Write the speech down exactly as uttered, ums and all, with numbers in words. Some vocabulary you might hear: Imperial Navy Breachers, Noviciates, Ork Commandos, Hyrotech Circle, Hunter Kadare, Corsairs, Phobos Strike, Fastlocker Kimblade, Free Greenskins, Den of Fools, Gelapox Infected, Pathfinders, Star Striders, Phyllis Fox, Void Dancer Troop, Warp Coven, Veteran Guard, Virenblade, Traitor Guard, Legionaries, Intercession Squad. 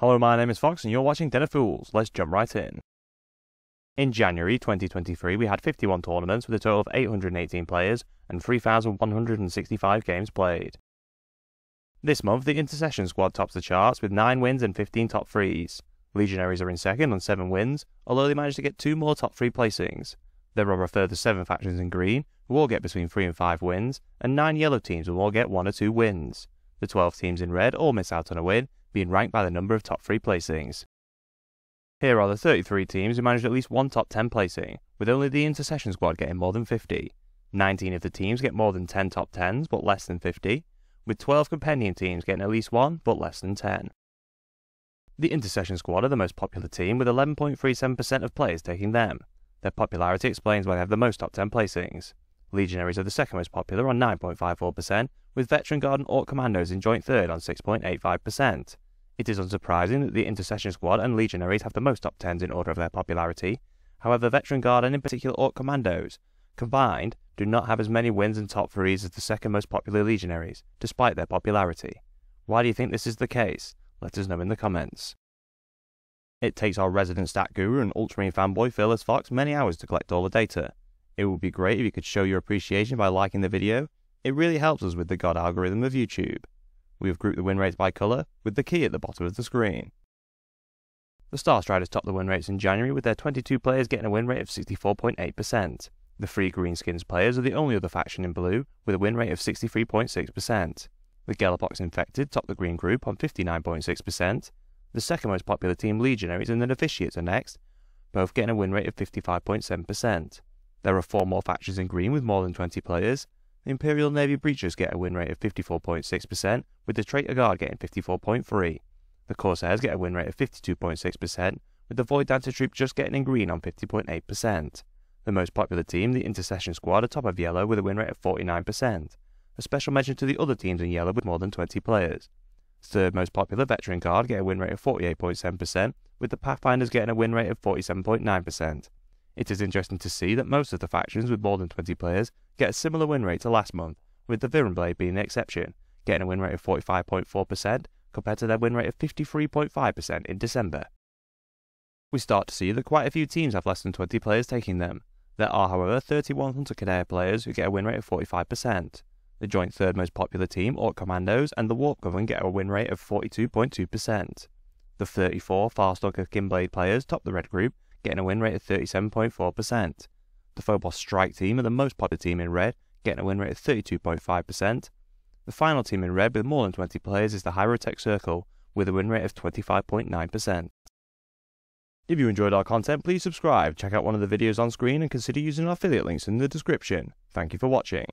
Hello, my name is Fox and you're watching Den of Fools. Let's jump right in. In January twenty twenty-three we had fifty-one tournaments with a total of eight hundred eighteen players and three thousand one hundred sixty-five games played. This month the Intercession Squad tops the charts with nine wins and fifteen top threes. Legionaries are in second on seven wins, although they managed to get two more top three placings. There are a further seven factions in green, who all get between three and five wins, and nine yellow teams will all get one or two wins. The twelve teams in red all miss out on a win, being ranked by the number of top three placings. Here are the thirty-three teams who managed at least one top ten placing, with only the Intercession Squad getting more than fifty. nineteen of the teams get more than ten top tens but less than fifty, with twelve companion teams getting at least one but less than ten. The Intercession Squad are the most popular team with eleven point three seven percent of players taking them. Their popularity explains why they have the most top ten placings. Legionaries are the second most popular on nine point five four percent, with Veteran Guard and Ork Commandos in joint third on six point eight five percent. It is unsurprising that the Intercession Squad and Legionaries have the most top tens in order of their popularity, however Veteran Guard and in particular Ork Commandos, combined, do not have as many wins and top threes as the second most popular Legionaries, despite their popularity. Why do you think this is the case? Let us know in the comments. It takes our resident stat guru and Ultramarine fanboy Phyllis Fox many hours to collect all the data. It would be great if you could show your appreciation by liking the video. It really helps us with the god algorithm of YouTube. We have grouped the win rates by colour, with the key at the bottom of the screen. The Star Striders topped the win rates in January with their twenty-two players getting a win rate of sixty-four point eight percent. The Free Greenskins players are the only other faction in blue, with a win rate of sixty-three point six percent. The Gelapox Infected topped the green group on fifty-nine point six percent. The second most popular team, Legionaries, and the Noviciates are next, both getting a win rate of fifty-five point seven percent. There are four more factions in green with more than twenty players. The Imperial Navy Breachers get a win rate of fifty-four point six percent, with the Traitor Guard getting fifty-four point three percent. The Corsairs get a win rate of fifty-two point six percent, with the Void Dancer Troop just getting in green on fifty point eight percent. The most popular team, the Intercession Squad, are top of yellow with a win rate of forty-nine percent. A special mention to the other teams in yellow with more than twenty players. Third most popular, Veteran Guard, get a win rate of forty-eight point seven percent, with the Pathfinders getting a win rate of forty-seven point nine percent. It is interesting to see that most of the factions with more than twenty players get a similar win rate to last month, with the Virenblade being the exception, getting a win rate of forty-five point four percent compared to their win rate of fifty-three point five percent in December. We start to see that quite a few teams have less than twenty players taking them. There are, however, thirty-one Hunter Kadare players who get a win rate of forty-five percent. The joint third most popular team, Ork Commandos, and the Warp Coven get a win rate of forty-two point two percent. The thirty-four Fastlocker Kimblade players top the red group, getting a win rate of thirty-seven point four percent. The Phobos Strike team are the most popular team in red, getting a win rate of thirty-two point five percent. The final team in red with more than twenty players is the Hyrotech Circle, with a win rate of twenty-five point nine percent. If you enjoyed our content, please subscribe, check out one of the videos on screen, and consider using our affiliate links in the description. Thank you for watching.